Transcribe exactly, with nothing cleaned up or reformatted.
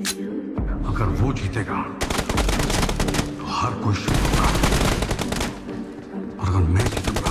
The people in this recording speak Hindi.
अगर वो जीतेगा तो हर कोई शुरू होगा, और अगर मैं जीतूंगा